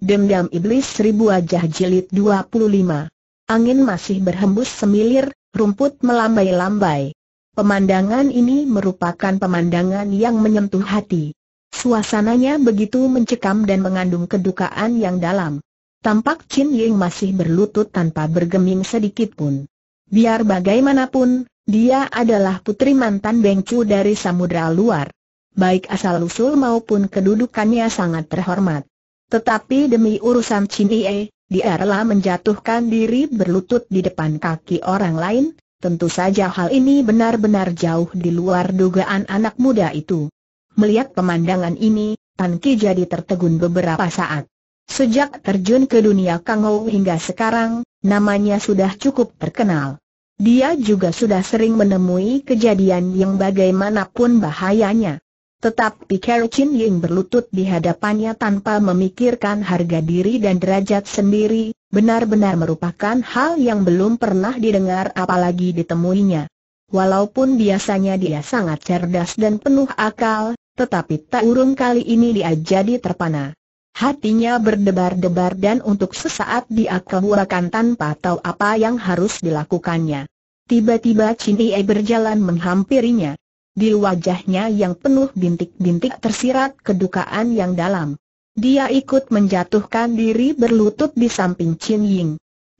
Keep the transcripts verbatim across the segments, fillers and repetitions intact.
Dendam Iblis Seribu Wajah Jilid dua puluh lima. Angin masih berhembus semilir, rumput melambai-lambai. Pemandangan ini merupakan pemandangan yang menyentuh hati. Suasananya begitu mencekam dan mengandung kedukaan yang dalam. Tampak Chin Ying masih berlutut tanpa bergeming sedikit pun. Biar bagaimanapun, dia adalah putri mantan Beng Cu dari Samudra Luar. Baik asal-usul maupun kedudukannya sangat terhormat. Tetapi demi urusan Cini Ye, dia rela menjatuhkan diri berlutut di depan kaki orang lain. Tentu saja hal ini benar-benar jauh di luar dugaan anak muda itu. Melihat pemandangan ini, Tan Ki jadi tertegun beberapa saat. Sejak terjun ke dunia Kang Ho hingga sekarang, namanya sudah cukup terkenal. Dia juga sudah sering menemui kejadian yang bagaimanapun bahayanya. Tetapi Chin Ying berlutut di hadapannya tanpa memikirkan harga diri dan derajat sendiri, benar-benar merupakan hal yang belum pernah didengar apalagi ditemuinya. Walaupun biasanya dia sangat cerdas dan penuh akal, tetapi tak urung kali ini dia jadi terpana. Hatinya berdebar-debar dan untuk sesaat dia kewalahan tanpa tahu apa yang harus dilakukannya. Tiba-tiba Cini berjalan menghampirinya. Di wajahnya yang penuh bintik-bintik tersirat kedukaan yang dalam. Dia ikut menjatuhkan diri berlutut di samping Chin Ying.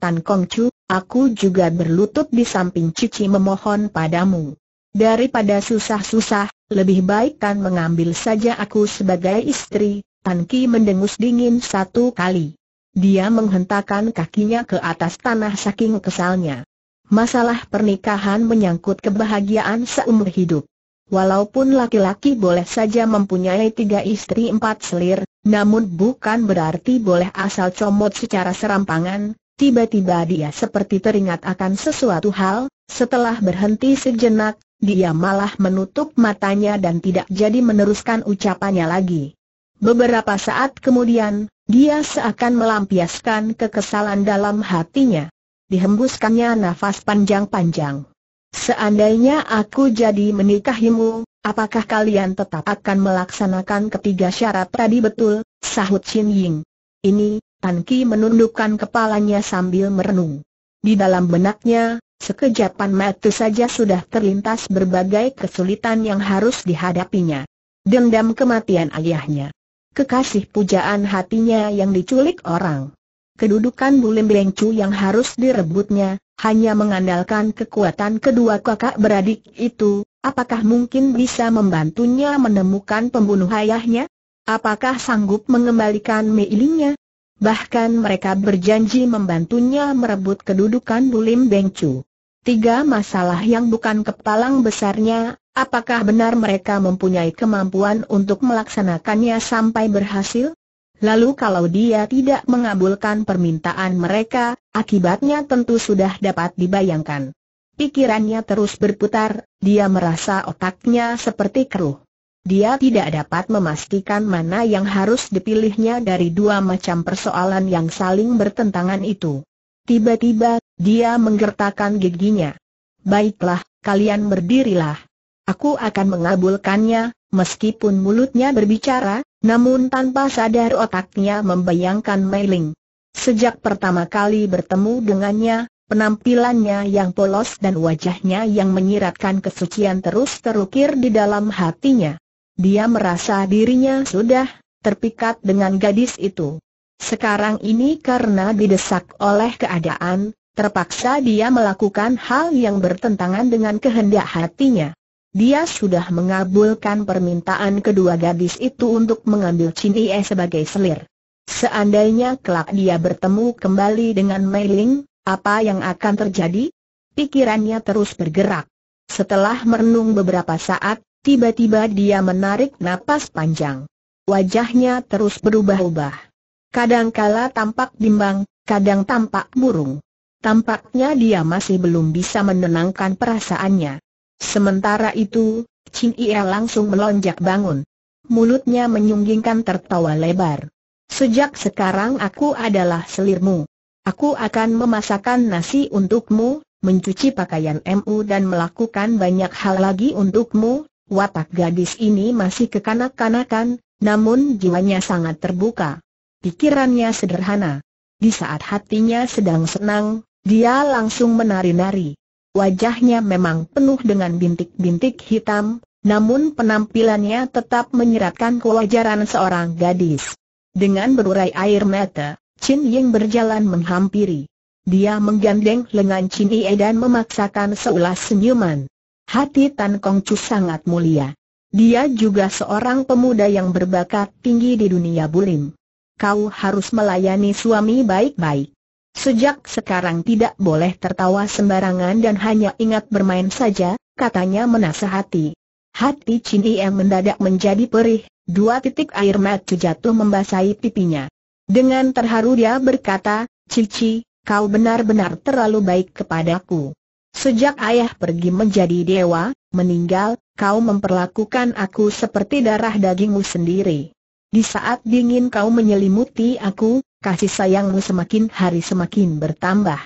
Tan Kongchu, aku juga berlutut di samping Cici memohon padamu. Daripada susah-susah, lebih baik Tan mengambil saja aku sebagai istri. Tan Ki mendengus dingin satu kali. Dia menghentakkan kakinya ke atas tanah saking kesalnya. Masalah pernikahan menyangkut kebahagiaan seumur hidup. Walaupun laki-laki boleh saja mempunyai tiga istri empat selir, namun bukan berarti boleh asal comot secara serampangan. Tiba-tiba dia seperti teringat akan sesuatu hal, setelah berhenti sejenak, dia malah menutup matanya dan tidak jadi meneruskan ucapannya lagi. Beberapa saat kemudian, dia seakan melampiaskan kekesalan dalam hatinya. Dihembuskannya nafas panjang-panjang. Seandainya aku jadi menikahimu, apakah kalian tetap akan melaksanakan ketiga syarat tadi betul? Sahut Chin Ying. Ini, Tan Ki menundukkan kepalanya sambil merenung. Di dalam benaknya, sekejapan mata saja sudah terlintas berbagai kesulitan yang harus dihadapinya. Dendam kematian ayahnya, kekasih pujaan hatinya yang diculik orang, kedudukan Bulim Beng Cu yang harus direbutnya. Hanya mengandalkan kekuatan kedua kakak beradik itu, apakah mungkin bisa membantunya menemukan pembunuh ayahnya? Apakah sanggup mengembalikan Mei Lingnya? Bahkan mereka berjanji membantunya merebut kedudukan Bulim Beng Cu. Tiga masalah yang bukan kepalang besarnya, apakah benar mereka mempunyai kemampuan untuk melaksanakannya sampai berhasil? Lalu kalau dia tidak mengabulkan permintaan mereka, akibatnya tentu sudah dapat dibayangkan. Pikirannya terus berputar, dia merasa otaknya seperti keruh. Dia tidak dapat memastikan mana yang harus dipilihnya dari dua macam persoalan yang saling bertentangan itu. Tiba-tiba, dia menggertakkan giginya. Baiklah, kalian berdirilah. Aku akan mengabulkannya, meskipun mulutnya berbicara. Namun tanpa sadar otaknya membayangkan Mei Ling. Sejak pertama kali bertemu dengannya, penampilannya yang polos dan wajahnya yang menyiratkan kesucian terus terukir di dalam hatinya. Dia merasa dirinya sudah terpikat dengan gadis itu. Sekarang ini karena didesak oleh keadaan, terpaksa dia melakukan hal yang bertentangan dengan kehendak hatinya. Dia sudah mengabulkan permintaan kedua gadis itu untuk mengambil Cini sebagai selir. Seandainya kelak dia bertemu kembali dengan Mei Ling, apa yang akan terjadi? Pikirannya terus bergerak. Setelah merenung beberapa saat, tiba-tiba dia menarik napas panjang. Wajahnya terus berubah-ubah. Kadangkala tampak bimbang, kadang tampak murung. Tampaknya dia masih belum bisa menenangkan perasaannya. Sementara itu, Cini langsung melonjak bangun. Mulutnya menyunggingkan tertawa lebar. Sejak sekarang aku adalah selirmu. Aku akan memasakkan nasi untukmu, mencuci pakaian mu dan melakukan banyak hal lagi untukmu. Watak gadis ini masih kekanak-kanakan, namun jiwanya sangat terbuka. Pikirannya sederhana. Di saat hatinya sedang senang, dia langsung menari-nari. Wajahnya memang penuh dengan bintik-bintik hitam, namun penampilannya tetap menyeratkan kewajaran seorang gadis. Dengan berurai air mata, Chin Ying berjalan menghampiri. Dia menggandeng lengan Chin Ye dan memaksakan seulas senyuman. Hati Tan Kongchu sangat mulia. Dia juga seorang pemuda yang berbakat tinggi di dunia bulim. Kau harus melayani suami baik-baik. Sejak sekarang tidak boleh tertawa sembarangan dan hanya ingat bermain saja, katanya menasihati. Hati Chin Ye mendadak menjadi perih. Dua titik air mata jatuh membasahi pipinya. Dengan terharu dia berkata, "Cici, kau benar-benar terlalu baik kepadaku. Sejak ayah pergi menjadi dewa, meninggal, kau memperlakukan aku seperti darah dagingmu sendiri. Di saat dingin kau menyelimuti aku, kasih sayangmu semakin hari semakin bertambah.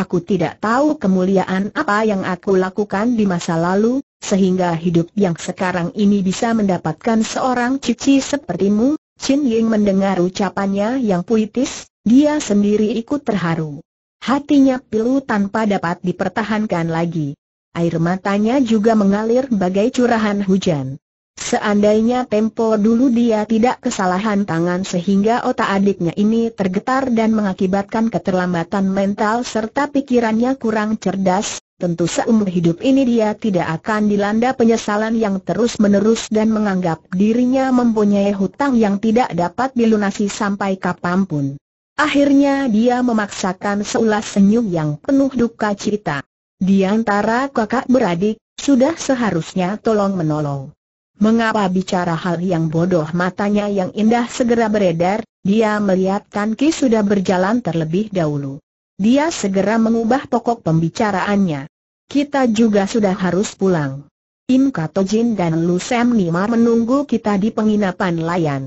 Aku tidak tahu kemuliaan apa yang aku lakukan di masa lalu, sehingga hidup yang sekarang ini bisa mendapatkan seorang cici sepertimu." Chin Ying mendengar ucapannya yang puitis. Dia sendiri ikut terharu. Hatinya pilu tanpa dapat dipertahankan lagi. Air matanya juga mengalir bagai curahan hujan. Seandainya tempo dulu dia tidak kesalahan tangan sehingga otak adiknya ini tergetar dan mengakibatkan keterlambatan mental serta pikirannya kurang cerdas, tentu seumur hidup ini dia tidak akan dilanda penyesalan yang terus-menerus dan menganggap dirinya mempunyai hutang yang tidak dapat dilunasi sampai kapanpun. Akhirnya dia memaksakan seulas senyum yang penuh duka cita. Di antara kakak beradik, sudah seharusnya tolong-menolong. Mengapa bicara hal yang bodoh? Matanya yang indah segera beredar. Dia melihat Tan Ki sudah berjalan terlebih dahulu. Dia segera mengubah pokok pembicaraannya. Kita juga sudah harus pulang. Im Kato Jin dan Lu Sem Nima menunggu kita di penginapan layan.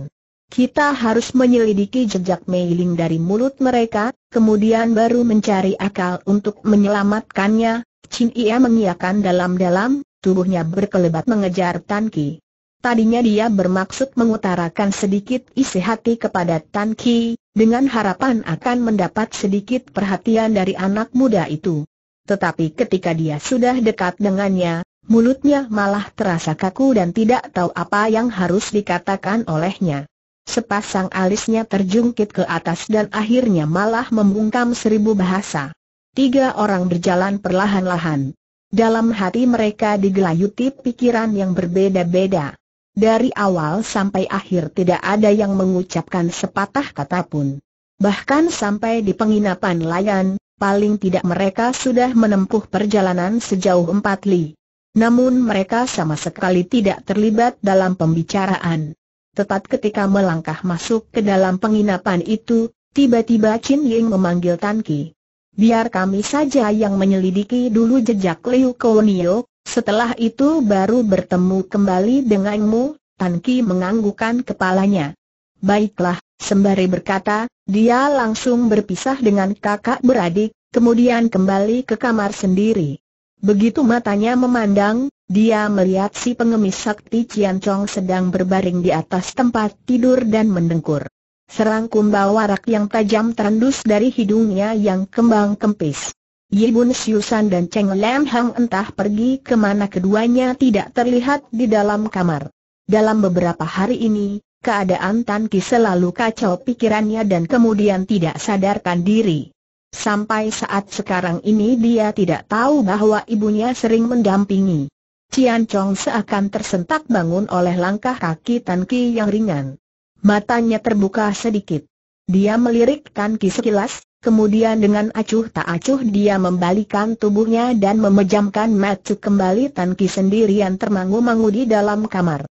Kita harus menyelidiki jejak Mei Ling dari mulut mereka, kemudian baru mencari akal untuk menyelamatkannya. Chin Ye mengiyakan dalam-dalam, tubuhnya berkelebat mengejar Tan Ki. Tadinya dia bermaksud mengutarakan sedikit isi hati kepada Tan Ki, dengan harapan akan mendapat sedikit perhatian dari anak muda itu. Tetapi ketika dia sudah dekat dengannya, mulutnya malah terasa kaku dan tidak tahu apa yang harus dikatakan olehnya. Sepasang alisnya terjungkit ke atas dan akhirnya malah membungkam seribu bahasa. Tiga orang berjalan perlahan-lahan. Dalam hati mereka digelayuti pikiran yang berbeda-beda. Dari awal sampai akhir tidak ada yang mengucapkan sepatah kata pun. Bahkan sampai di penginapan layan, paling tidak mereka sudah menempuh perjalanan sejauh empat li. Namun mereka sama sekali tidak terlibat dalam pembicaraan. Tepat ketika melangkah masuk ke dalam penginapan itu, tiba-tiba Chin Ying memanggil Tan Ki. "Biar kami saja yang menyelidiki dulu jejak Liu Ko Nio, setelah itu baru bertemu kembali denganmu." Tan Ki menganggukkan kepalanya. "Baiklah," sembari berkata, dia langsung berpisah dengan kakak beradik, kemudian kembali ke kamar sendiri. Begitu matanya memandang, dia melihat si pengemis sakti Cian Cong sedang berbaring di atas tempat tidur dan mendengkur. Serangkum bau arak yang tajam terendus dari hidungnya yang kembang kempis. Yi Bun Siu San dan Ceng Lam Hang entah pergi kemana, keduanya tidak terlihat di dalam kamar. Dalam beberapa hari ini, keadaan Tan Ki selalu kacau pikirannya dan kemudian tidak sadarkan diri. Sampai saat sekarang ini dia tidak tahu bahwa ibunya sering mendampingi. Cian Cong seakan tersentak bangun oleh langkah kaki Tan Ki yang ringan. Matanya terbuka sedikit. Dia melirik Tan Ki sekilas, kemudian dengan acuh tak acuh dia membalikkan tubuhnya dan memejamkan mata kembali. Tan Ki sendirian termangu-mangu di dalam kamar.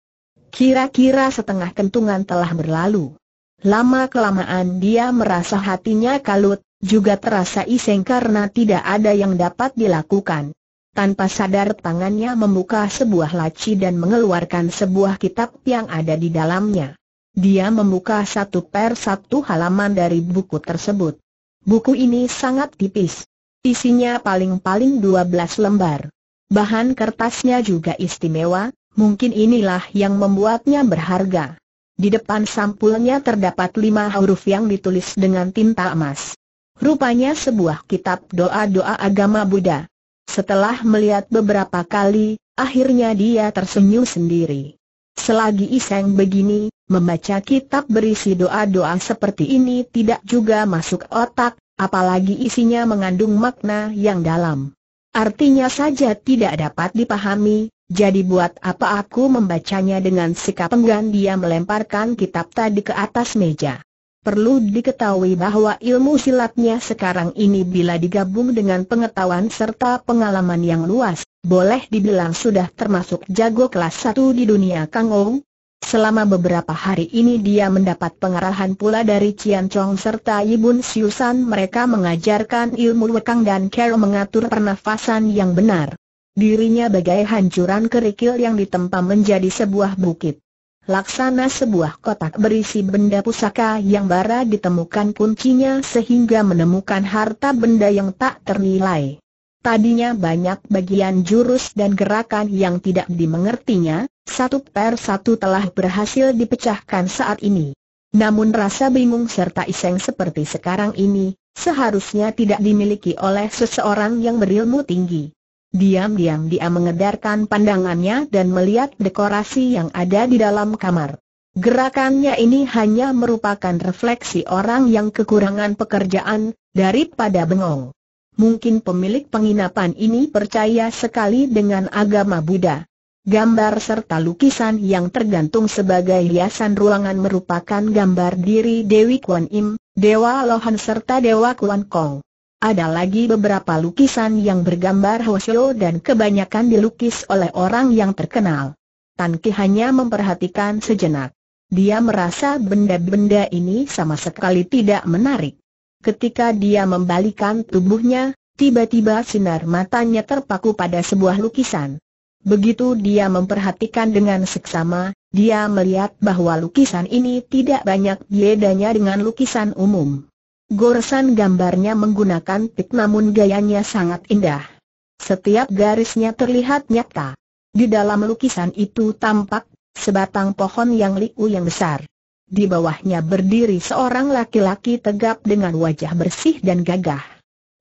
Kira-kira setengah kentungan telah berlalu. Lama-kelamaan dia merasa hatinya kalut, juga terasa iseng karena tidak ada yang dapat dilakukan. Tanpa sadar tangannya membuka sebuah laci dan mengeluarkan sebuah kitab yang ada di dalamnya. Dia membuka satu per satu halaman dari buku tersebut. Buku ini sangat tipis. Isinya paling-paling dua belas lembar. Bahan kertasnya juga istimewa, mungkin inilah yang membuatnya berharga. Di depan sampulnya terdapat lima huruf yang ditulis dengan tinta emas. Rupanya sebuah kitab doa-doa agama Buddha. Setelah melihat beberapa kali, akhirnya dia tersenyum sendiri. Selagi iseng begini, membaca kitab berisi doa-doa seperti ini tidak juga masuk otak, apalagi isinya mengandung makna yang dalam. Artinya saja tidak dapat dipahami, jadi buat apa aku membacanya? Dengan sikap enggan dia melemparkan kitab tadi ke atas meja. Perlu diketahui bahwa ilmu silatnya sekarang ini bila digabung dengan pengetahuan serta pengalaman yang luas, boleh dibilang sudah termasuk jago kelas satu di dunia Kang Ho. Selama beberapa hari ini dia mendapat pengarahan pula dari Cian Cong serta Yi Bun Siu San. Mereka mengajarkan ilmu lekang dan cara mengatur pernafasan yang benar. Dirinya bagai hancuran kerikil yang ditempa menjadi sebuah bukit. Laksana sebuah kotak berisi benda pusaka yang bara ditemukan kuncinya sehingga menemukan harta benda yang tak ternilai. Tadinya banyak bagian jurus dan gerakan yang tidak dimengertinya, satu per satu telah berhasil dipecahkan saat ini. Namun rasa bingung serta iseng seperti sekarang ini, seharusnya tidak dimiliki oleh seseorang yang berilmu tinggi. Diam-diam dia mengedarkan pandangannya dan melihat dekorasi yang ada di dalam kamar. Gerakannya ini hanya merupakan refleksi orang yang kekurangan pekerjaan, daripada bengong. Mungkin pemilik penginapan ini percaya sekali dengan agama Buddha. Gambar serta lukisan yang tergantung sebagai hiasan ruangan merupakan gambar diri Dewi Kwan Im, Dewa Lohan serta Dewa Kwan Kong. Ada lagi beberapa lukisan yang bergambar Hosyo dan kebanyakan dilukis oleh orang yang terkenal. Tan Ki hanya memperhatikan sejenak. Dia merasa benda-benda ini sama sekali tidak menarik. Ketika dia membalikan tubuhnya, tiba-tiba sinar matanya terpaku pada sebuah lukisan. Begitu dia memperhatikan dengan seksama, dia melihat bahwa lukisan ini tidak banyak bedanya dengan lukisan umum. Goresan gambarnya menggunakan pik namun gayanya sangat indah. Setiap garisnya terlihat nyata. Di dalam lukisan itu tampak sebatang pohon yang liu yang besar. Di bawahnya berdiri seorang laki-laki tegap dengan wajah bersih dan gagah.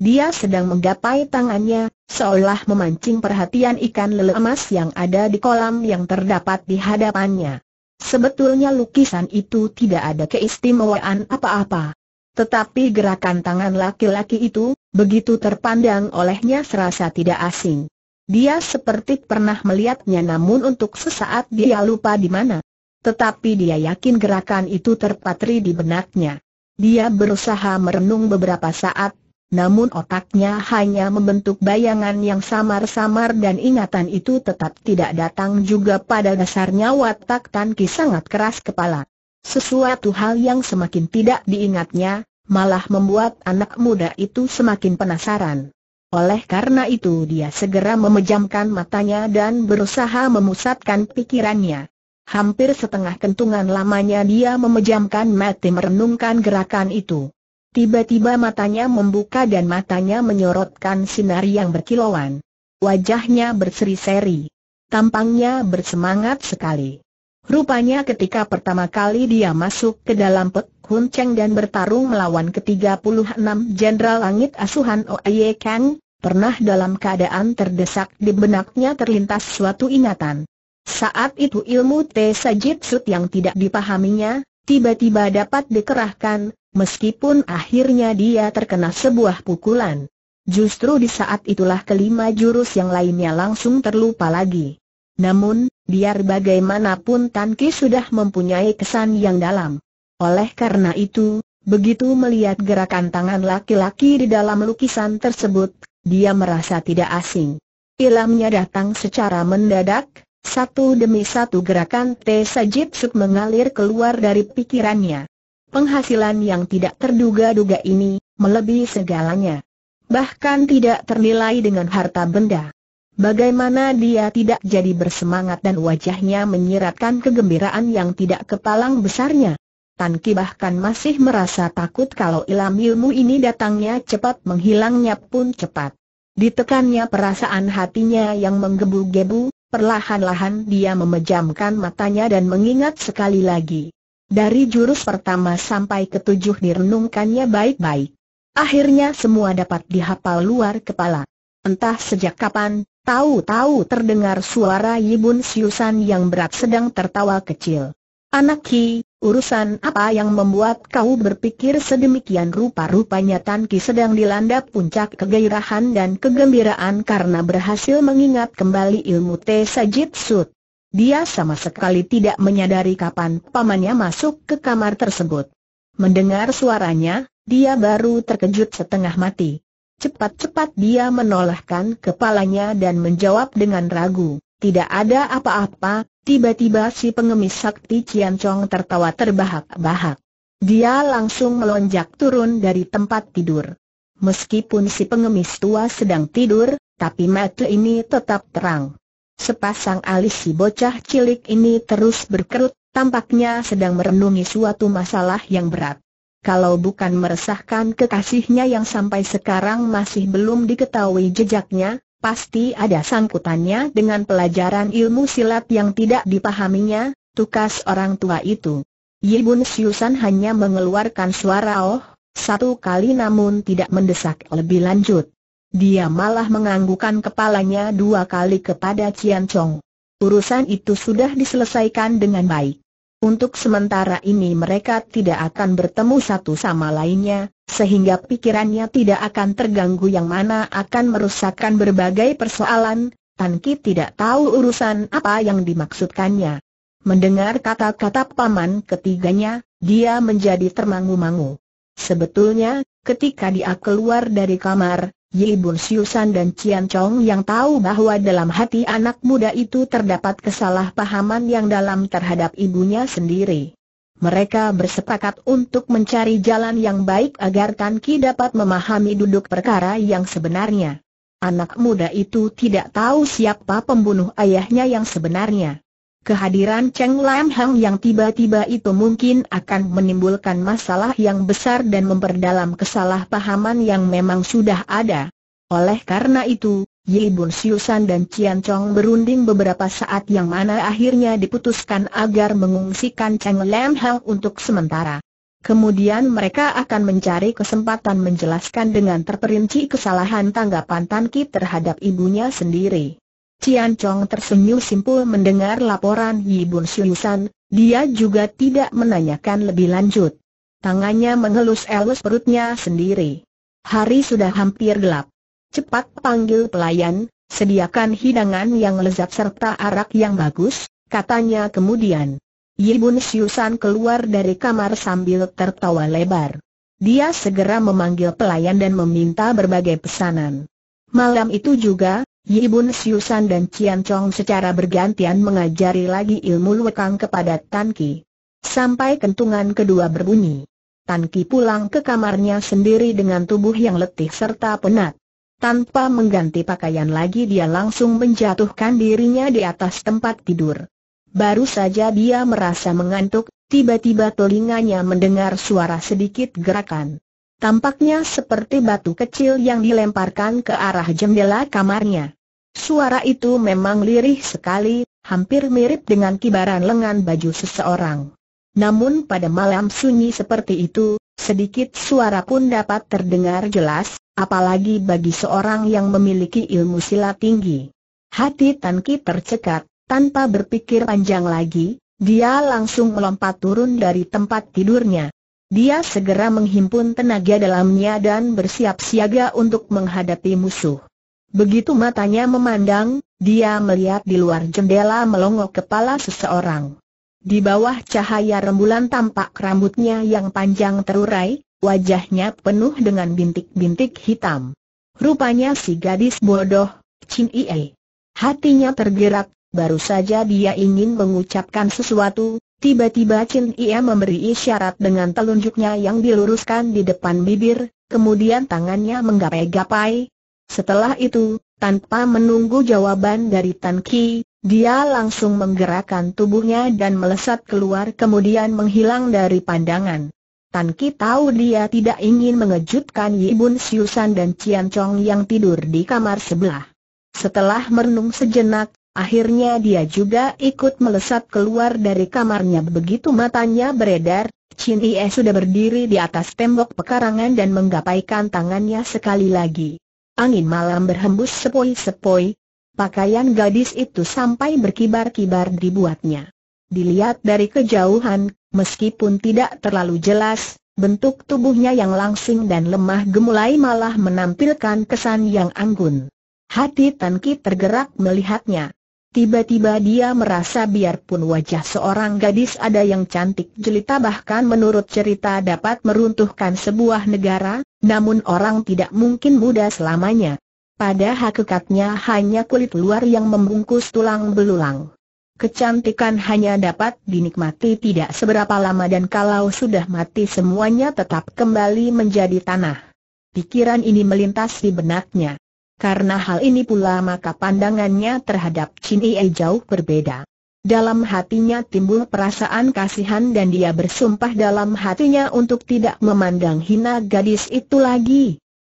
Dia sedang menggapai tangannya, seolah memancing perhatian ikan lele emas yang ada di kolam yang terdapat di hadapannya. Sebetulnya lukisan itu tidak ada keistimewaan apa-apa. Tetapi gerakan tangan laki-laki itu, begitu terpandang olehnya serasa tidak asing. Dia seperti pernah melihatnya namun untuk sesaat dia lupa di mana. Tetapi dia yakin gerakan itu terpatri di benaknya. Dia berusaha merenung beberapa saat, namun otaknya hanya membentuk bayangan yang samar-samar dan ingatan itu tetap tidak datang juga. Pada dasarnya watak Tan Ki sangat keras kepala. Sesuatu hal yang semakin tidak diingatnya, malah membuat anak muda itu semakin penasaran. Oleh karena itu dia segera memejamkan matanya dan berusaha memusatkan pikirannya. Hampir setengah kentungan lamanya dia memejamkan mata merenungkan gerakan itu. Tiba-tiba matanya membuka dan matanya menyorotkan sinar yang berkilauan. Wajahnya berseri-seri. Tampangnya bersemangat sekali. Rupanya ketika pertama kali dia masuk ke dalam Pek Hun Cheng dan bertarung melawan ketiga puluh enam Jenderal Langit Asuhan O A Y. Kang, pernah dalam keadaan terdesak di benaknya terlintas suatu ingatan. Saat itu ilmu Teisajutsu yang tidak dipahaminya, tiba-tiba dapat dikerahkan, meskipun akhirnya dia terkena sebuah pukulan. Justru di saat itulah kelima jurus yang lainnya langsung terlupa lagi. Namun, biar bagaimanapun Tan Ki sudah mempunyai kesan yang dalam. Oleh karena itu, begitu melihat gerakan tangan laki-laki di dalam lukisan tersebut, dia merasa tidak asing. Ilhamnya datang secara mendadak. Satu demi satu gerakan Teisajutsu mengalir keluar dari pikirannya. Penghasilan yang tidak terduga-duga ini, melebihi segalanya. Bahkan tidak ternilai dengan harta benda. Bagaimana dia tidak jadi bersemangat dan wajahnya menyiratkan kegembiraan yang tidak kepalang besarnya. Tan Ki bahkan masih merasa takut kalau ilmu-ilmu ini datangnya cepat menghilangnya pun cepat. Ditekannya perasaan hatinya yang menggebu-gebu. Perlahan-lahan dia memejamkan matanya dan mengingat sekali lagi. Dari jurus pertama sampai ketujuh direnungkannya baik-baik. Akhirnya semua dapat dihafal luar kepala. Entah sejak kapan, tahu-tahu terdengar suara Yi Bun Siu San yang berat sedang tertawa kecil. "Anak Ki, urusan apa yang membuat kau berpikir sedemikian rupa?" Rupanya Tan Ki sedang dilanda puncak kegairahan dan kegembiraan karena berhasil mengingat kembali ilmu Teisajutsu. Dia sama sekali tidak menyadari kapan pamannya masuk ke kamar tersebut. Mendengar suaranya, dia baru terkejut setengah mati. Cepat-cepat dia menolakkan kepalanya dan menjawab dengan ragu, "Tidak ada apa-apa." Tiba-tiba si pengemis sakti Cian Cong tertawa terbahak-bahak. Dia langsung melonjak turun dari tempat tidur. Meskipun si pengemis tua sedang tidur, tapi mata ini tetap terang. Sepasang alis si bocah cilik ini terus berkerut, tampaknya sedang merenungi suatu masalah yang berat. Kalau bukan meresahkan kekasihnya yang sampai sekarang masih belum diketahui jejaknya, pasti ada sangkutannya dengan pelajaran ilmu silat yang tidak dipahaminya, tukas orang tua itu. Yi Bun Siu San hanya mengeluarkan suara "oh" satu kali namun tidak mendesak lebih lanjut. Dia malah menganggukkan kepalanya dua kali kepada Cian Cong. Urusan itu sudah diselesaikan dengan baik. Untuk sementara ini mereka tidak akan bertemu satu sama lainnya, sehingga pikirannya tidak akan terganggu yang mana akan merusakkan berbagai persoalan. Tan Ki tidak tahu urusan apa yang dimaksudkannya. Mendengar kata-kata paman ketiganya, dia menjadi termangu-mangu. Sebetulnya, ketika dia keluar dari kamar, Yi Bun Siu San dan Cian Cong yang tahu bahwa dalam hati anak muda itu terdapat kesalahpahaman yang dalam terhadap ibunya sendiri. Mereka bersepakat untuk mencari jalan yang baik agar Tan Ki dapat memahami duduk perkara yang sebenarnya. Anak muda itu tidak tahu siapa pembunuh ayahnya yang sebenarnya. Kehadiran Ceng Lam Hang yang tiba-tiba itu mungkin akan menimbulkan masalah yang besar dan memperdalam kesalahpahaman yang memang sudah ada. Oleh karena itu, Yi Bun Siu San dan Cian Cong berunding beberapa saat yang mana akhirnya diputuskan agar mengungsikan Ceng Lam Hang untuk sementara. Kemudian mereka akan mencari kesempatan menjelaskan dengan terperinci kesalahan tanggapan Tan Ki terhadap ibunya sendiri. Cian Cong tersenyum simpul mendengar laporan Yi Bun Siu San, dia juga tidak menanyakan lebih lanjut. Tangannya mengelus-elus perutnya sendiri. Hari sudah hampir gelap. "Cepat panggil pelayan, sediakan hidangan yang lezat serta arak yang bagus," katanya kemudian. Yi Bun Siu San keluar dari kamar sambil tertawa lebar. Dia segera memanggil pelayan dan meminta berbagai pesanan. Malam itu juga, Yi Bun Siu San dan Cian Cong secara bergantian mengajari lagi ilmu Lu Kang kepada Tan Ki. Sampai kentungan kedua berbunyi, Tan Ki pulang ke kamarnya sendiri dengan tubuh yang letih serta penat. Tanpa mengganti pakaian lagi dia langsung menjatuhkan dirinya di atas tempat tidur. Baru saja dia merasa mengantuk, tiba-tiba telinganya mendengar suara sedikit gerakan. Tampaknya seperti batu kecil yang dilemparkan ke arah jendela kamarnya. Suara itu memang lirih sekali, hampir mirip dengan kibaran lengan baju seseorang. Namun pada malam sunyi seperti itu, sedikit suara pun dapat terdengar jelas, apalagi bagi seorang yang memiliki ilmu silat tinggi. Hati Tan Ki tercekat, tanpa berpikir panjang lagi, dia langsung melompat turun dari tempat tidurnya. Dia segera menghimpun tenaga dalamnya dan bersiap siaga untuk menghadapi musuh. Begitu matanya memandang, dia melihat di luar jendela melongok kepala seseorang. Di bawah cahaya rembulan tampak rambutnya yang panjang terurai, wajahnya penuh dengan bintik-bintik hitam. Rupanya si gadis bodoh, Chin Ye. Hatinya tergerak, baru saja dia ingin mengucapkan sesuatu. Tiba-tiba Chin Ye memberi isyarat dengan telunjuknya yang diluruskan di depan bibir, kemudian tangannya menggapai-gapai. Setelah itu, tanpa menunggu jawaban dari Tan Ki, dia langsung menggerakkan tubuhnya dan melesat keluar kemudian menghilang dari pandangan. Tan Ki tahu dia tidak ingin mengejutkan Yi Bun Siu San dan Cian Cong yang tidur di kamar sebelah. Setelah merenung sejenak, Akhirnya dia juga ikut melesat keluar dari kamarnya. Begitu matanya beredar, Chin Ye sudah berdiri di atas tembok pekarangan dan menggapaikan tangannya sekali lagi. Angin malam berhembus sepoi-sepoi. Pakaian gadis itu sampai berkibar-kibar dibuatnya. Dilihat dari kejauhan, meskipun tidak terlalu jelas, bentuk tubuhnya yang langsing dan lemah gemulai malah menampilkan kesan yang anggun. Hati Tan Ki tergerak melihatnya. Tiba-tiba dia merasa biarpun wajah seorang gadis ada yang cantik jelita bahkan menurut cerita dapat meruntuhkan sebuah negara, namun orang tidak mungkin muda selamanya. Pada hakikatnya hanya kulit luar yang membungkus tulang belulang. Kecantikan hanya dapat dinikmati tidak seberapa lama dan kalau sudah mati semuanya tetap kembali menjadi tanah. Pikiran ini melintas di benaknya. Karena hal ini pula maka pandangannya terhadap Cini jauh berbeda. Dalam hatinya timbul perasaan kasihan dan dia bersumpah dalam hatinya untuk tidak memandang hina gadis itu lagi.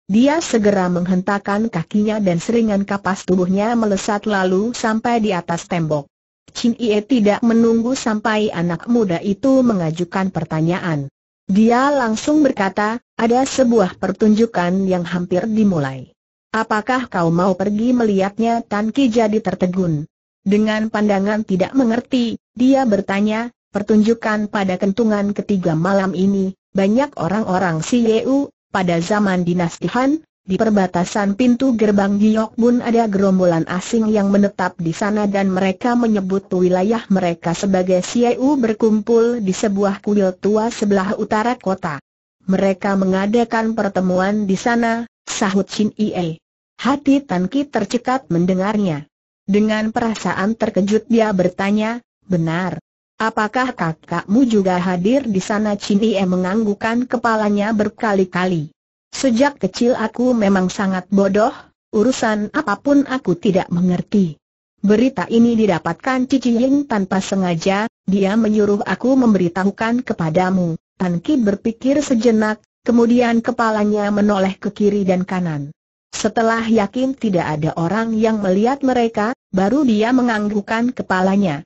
Dia segera menghentakkan kakinya dan seringan kapas tubuhnya melesat lalu sampai di atas tembok. Chin Ye tidak menunggu sampai anak muda itu mengajukan pertanyaan. Dia langsung berkata, ada sebuah pertunjukan yang hampir dimulai. Apakah kau mau pergi melihatnya? Tan Ki jadi tertegun. Dengan pandangan tidak mengerti, dia bertanya, pertunjukan pada kentungan ketiga malam ini, banyak orang-orang C I E U, pada zaman dinasti Han. Di perbatasan pintu gerbang Giok Bun ada gerombolan asing yang menetap di sana dan mereka menyebut wilayah mereka sebagai C I E U berkumpul di sebuah kuil tua sebelah utara kota. Mereka mengadakan pertemuan di sana, sahut Chin Ye. Hati Tan Ki tercekat mendengarnya. Dengan perasaan terkejut dia bertanya, benar. Apakah kakakmu juga hadir di sana? Chin Ye menganggukkan kepalanya berkali-kali. Sejak kecil aku memang sangat bodoh, urusan apapun aku tidak mengerti. Berita ini didapatkan Cici Ying tanpa sengaja, dia menyuruh aku memberitahukan kepadamu. Tan Ki berpikir sejenak, kemudian kepalanya menoleh ke kiri dan kanan. Setelah yakin tidak ada orang yang melihat mereka, baru dia menganggukkan kepalanya.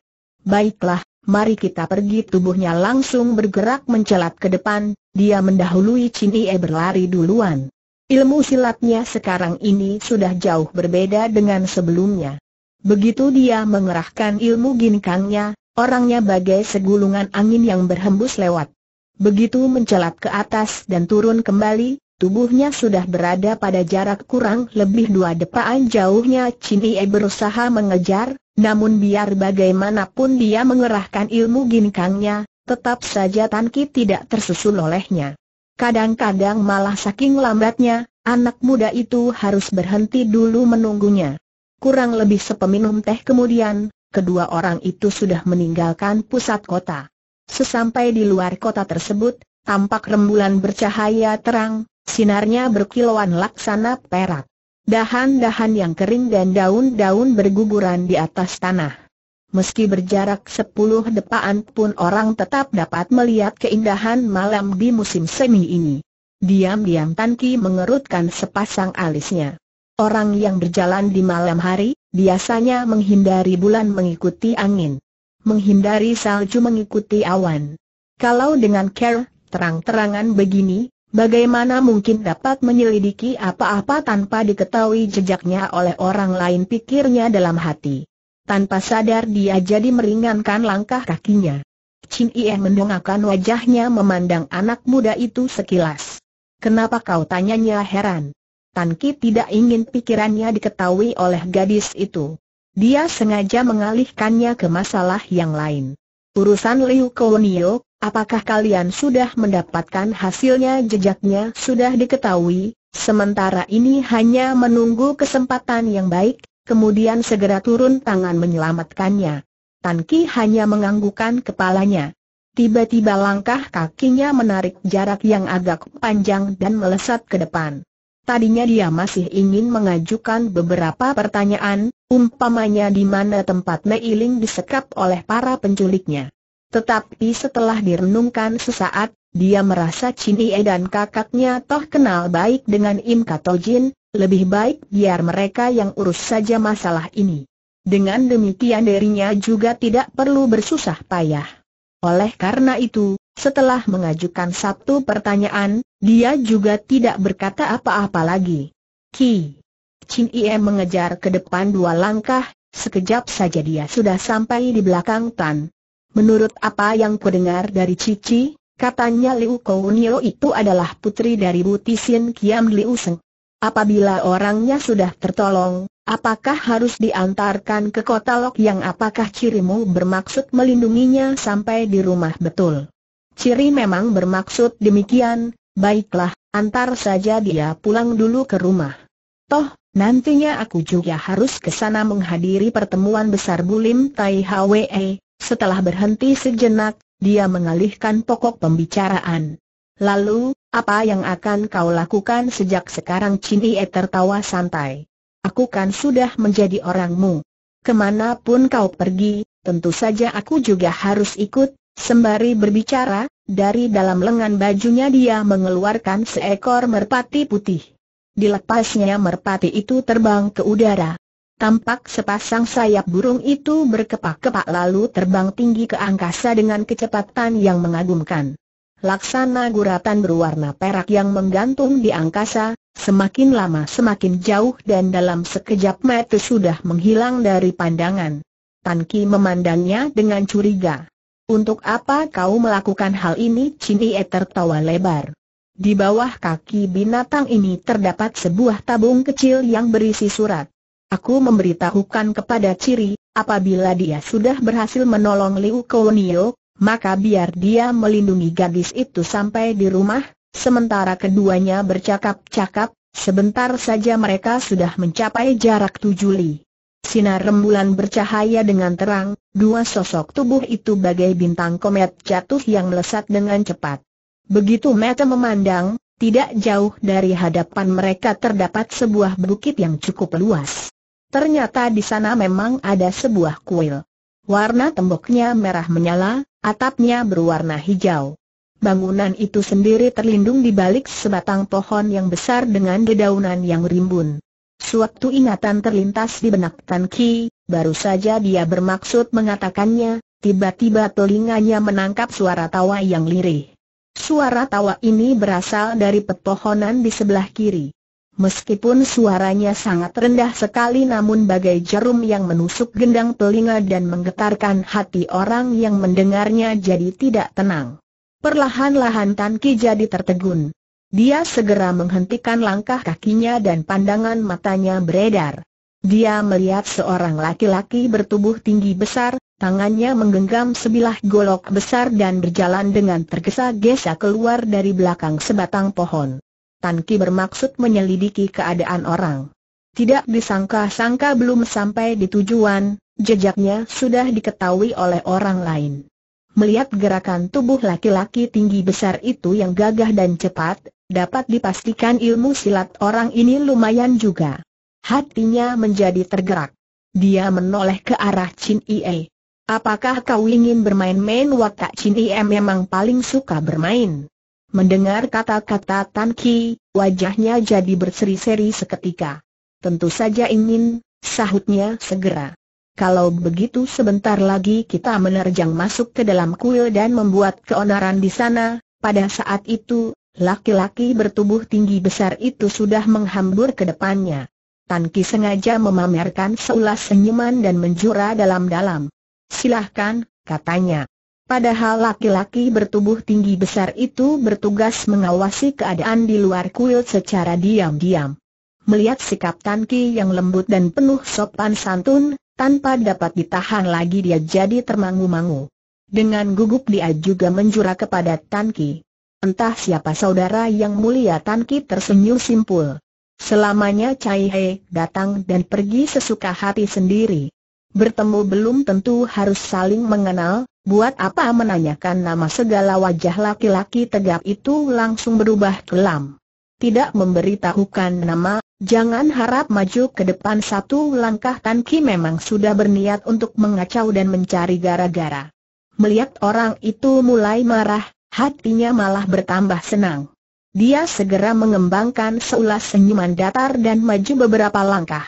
Baiklah, mari kita pergi. Tubuhnya langsung bergerak mencelat ke depan. Dia mendahului Chin Ye berlari duluan. Ilmu silatnya sekarang ini sudah jauh berbeda dengan sebelumnya. Begitu dia mengerahkan ilmu ginkangnya, orangnya bagai segulungan angin yang berhembus lewat. Begitu mencelat ke atas dan turun kembali, tubuhnya sudah berada pada jarak kurang lebih dua depaan jauhnya. Chin Ye berusaha mengejar, namun biar bagaimanapun dia mengerahkan ilmu ginkangnya, tetap saja Tan Ki tidak tersusul olehnya. Kadang-kadang malah saking lambatnya, anak muda itu harus berhenti dulu menunggunya. Kurang lebih sepeminum teh kemudian, kedua orang itu sudah meninggalkan pusat kota. Sesampai di luar kota tersebut, tampak rembulan bercahaya terang, sinarnya berkilauan laksana perak. Dahan-dahan yang kering dan daun-daun berguguran di atas tanah. Meski berjarak sepuluh depaan pun orang tetap dapat melihat keindahan malam di musim semi ini. Diam-diam Tan Ki mengerutkan sepasang alisnya. Orang yang berjalan di malam hari, biasanya menghindari bulan mengikuti angin. Menghindari salju mengikuti awan. Kalau dengan care, terang-terangan begini, bagaimana mungkin dapat menyelidiki apa-apa tanpa diketahui jejaknya oleh orang lain, pikirnya dalam hati. Tanpa sadar dia jadi meringankan langkah kakinya. Chin Ye mendongakkan wajahnya memandang anak muda itu sekilas. Kenapa kau? tanyanya heran. Tan Ki tidak ingin pikirannya diketahui oleh gadis itu. Dia sengaja mengalihkannya ke masalah yang lain. Urusan Liu Ko Nio, apakah kalian sudah mendapatkan hasilnya? Jejaknya sudah diketahui, sementara ini hanya menunggu kesempatan yang baik. Kemudian segera turun tangan menyelamatkannya. Tan Ki hanya menganggukkan kepalanya. Tiba-tiba langkah kakinya menarik jarak yang agak panjang dan melesat ke depan. Tadinya dia masih ingin mengajukan beberapa pertanyaan, umpamanya di mana tempat Mei Ling disekap oleh para penculiknya. Tetapi setelah direnungkan sesaat, dia merasa Chin Ye dan kakaknya toh kenal baik dengan Im Kato Jin. Lebih baik biar mereka yang urus saja masalah ini. Dengan demikian dirinya juga tidak perlu bersusah payah. Oleh karena itu, setelah mengajukan satu pertanyaan, dia juga tidak berkata apa-apa lagi. Ki Chin Ye mengejar ke depan dua langkah, sekejap saja dia sudah sampai di belakang Tan. Menurut apa yang kudengar dari Cici, katanya Liu Ko Nio itu adalah putri dari Buti Sin Kiam Liu Seng. Apabila orangnya sudah tertolong, apakah harus diantarkan ke kota Lok yang apakah cirimu bermaksud melindunginya sampai di rumah? Betul. Ciri memang bermaksud demikian, baiklah, antar saja dia pulang dulu ke rumah. Toh, nantinya aku juga harus ke sana menghadiri pertemuan besar Bulim Tai Hwe. Setelah berhenti sejenak, dia mengalihkan pokok pembicaraan. Lalu, apa yang akan kau lakukan sejak sekarang? Chin Ye tertawa santai. Aku kan sudah menjadi orangmu. Kemanapun kau pergi, tentu saja aku juga harus ikut. Sembari berbicara, dari dalam lengan bajunya dia mengeluarkan seekor merpati putih. Dilepasnya merpati itu terbang ke udara. Tampak sepasang sayap burung itu berkepak-kepak lalu terbang tinggi ke angkasa dengan kecepatan yang mengagumkan. Laksana guratan berwarna perak yang menggantung di angkasa, semakin lama semakin jauh dan dalam sekejap mata sudah menghilang dari pandangan. Tan Ki memandangnya dengan curiga. Untuk apa kau melakukan hal ini? Chin Ye tertawa lebar. Di bawah kaki binatang ini terdapat sebuah tabung kecil yang berisi surat. Aku memberitahukan kepada Ciri, apabila dia sudah berhasil menolong Liu Ko Nio, maka biar dia melindungi gadis itu sampai di rumah. Sementara keduanya bercakap-cakap, sebentar saja mereka sudah mencapai jarak tujuh li. Sinar rembulan bercahaya dengan terang, dua sosok tubuh itu bagai bintang komet jatuh yang melesat dengan cepat. Begitu mata memandang, tidak jauh dari hadapan mereka terdapat sebuah bukit yang cukup luas. Ternyata di sana memang ada sebuah kuil. Warna temboknya merah menyala, atapnya berwarna hijau. Bangunan itu sendiri terlindung di balik sebatang pohon yang besar dengan dedaunan yang rimbun. Suatu ingatan terlintas di benak Tan Ki, baru saja dia bermaksud mengatakannya, tiba-tiba telinganya menangkap suara tawa yang lirih. Suara tawa ini berasal dari pepohonan di sebelah kiri. Meskipun suaranya sangat rendah sekali namun bagai jarum yang menusuk gendang telinga dan menggetarkan hati orang yang mendengarnya jadi tidak tenang. Perlahan-lahan Tan Ki jadi tertegun. Dia segera menghentikan langkah kakinya dan pandangan matanya beredar. Dia melihat seorang laki-laki bertubuh tinggi besar, tangannya menggenggam sebilah golok besar dan berjalan dengan tergesa-gesa keluar dari belakang sebatang pohon. Tan Ki bermaksud menyelidiki keadaan orang. Tidak disangka-sangka belum sampai di tujuan, jejaknya sudah diketahui oleh orang lain. Melihat gerakan tubuh laki-laki tinggi besar itu yang gagah dan cepat, dapat dipastikan ilmu silat orang ini lumayan juga. Hatinya menjadi tergerak. Dia menoleh ke arah Chin Ye. Apakah kau ingin bermain-main? Watak Chin Ye memang paling suka bermain. Mendengar kata-kata Tan Ki, wajahnya jadi berseri-seri seketika. Tentu saja ingin, sahutnya segera. Kalau begitu sebentar lagi kita menerjang masuk ke dalam kuil dan membuat keonaran di sana. Pada saat itu, laki-laki bertubuh tinggi besar itu sudah menghambur ke depannya. Tan Ki sengaja memamerkan seulas senyuman dan menjura dalam-dalam. Silahkan, katanya. Padahal laki-laki bertubuh tinggi besar itu bertugas mengawasi keadaan di luar kuil secara diam-diam. Melihat sikap Tan Ki yang lembut dan penuh sopan santun, tanpa dapat ditahan lagi dia jadi termangu-mangu. Dengan gugup dia juga menjura kepada Tan Ki. Entah siapa saudara yang mulia? Tan Ki tersenyum simpul. Selamanya Cai Hai datang dan pergi sesuka hati sendiri. Bertemu belum tentu harus saling mengenal. Buat apa menanyakan nama? Segala wajah laki-laki tegap itu langsung berubah kelam. Tidak memberitahukan nama, jangan harap maju ke depan satu langkah. Tan Ki memang sudah berniat untuk mengacau dan mencari gara-gara. Melihat orang itu mulai marah, hatinya malah bertambah senang. Dia segera mengembangkan seulas senyuman datar dan maju beberapa langkah.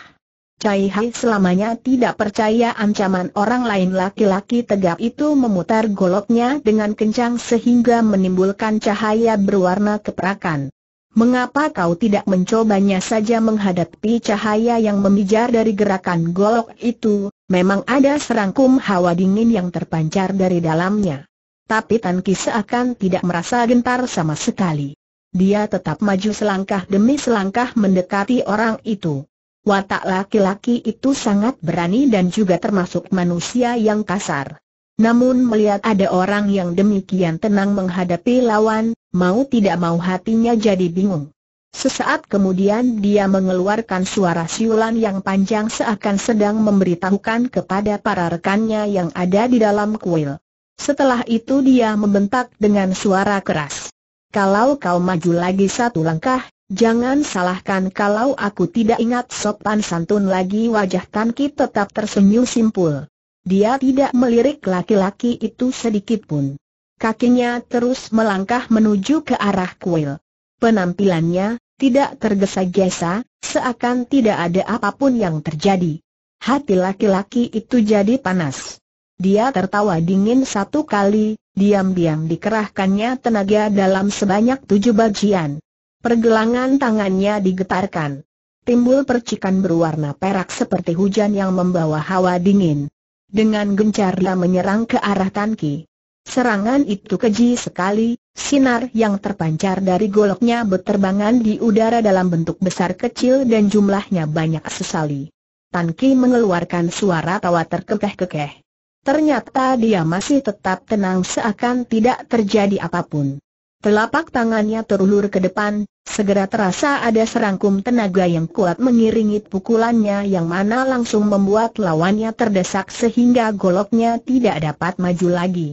Cai Hai selamanya tidak percaya ancaman orang lain. Laki-laki tegap itu memutar goloknya dengan kencang sehingga menimbulkan cahaya berwarna keperakan. Mengapa kau tidak mencobanya saja menghadapi cahaya yang memijar dari gerakan golok itu? Memang ada serangkum hawa dingin yang terpancar dari dalamnya. Tapi Tan Ki seakan tidak merasa gentar sama sekali. Dia tetap maju selangkah demi selangkah mendekati orang itu. Watak laki-laki itu sangat berani dan juga termasuk manusia yang kasar. Namun melihat ada orang yang demikian tenang menghadapi lawan, mau tidak mau hatinya jadi bingung. Sesaat kemudian dia mengeluarkan suara siulan yang panjang seakan sedang memberitahukan kepada para rekannya yang ada di dalam kuil. Setelah itu dia membentak dengan suara keras. "Kalau kau maju lagi satu langkah, jangan salahkan kalau aku tidak ingat sopan santun lagi." Wajah Tan Ki tetap tersenyum simpul. Dia tidak melirik laki-laki itu sedikit pun. Kakinya terus melangkah menuju ke arah kuil. Penampilannya tidak tergesa-gesa, seakan tidak ada apapun yang terjadi. Hati laki-laki itu jadi panas. Dia tertawa dingin satu kali, diam-diam dikerahkannya tenaga dalam sebanyak tujuh bagian. Pergelangan tangannya digetarkan. Timbul percikan berwarna perak seperti hujan yang membawa hawa dingin. Dengan gencar dia menyerang ke arah Tan Ki. Serangan itu keji sekali, sinar yang terpancar dari goloknya berterbangan di udara dalam bentuk besar kecil dan jumlahnya banyak sekali. Tan Ki mengeluarkan suara tawa terkekeh-kekeh. Ternyata dia masih tetap tenang seakan tidak terjadi apapun. Telapak tangannya terulur ke depan, segera terasa ada serangkum tenaga yang kuat mengiringi pukulannya yang mana langsung membuat lawannya terdesak sehingga goloknya tidak dapat maju lagi.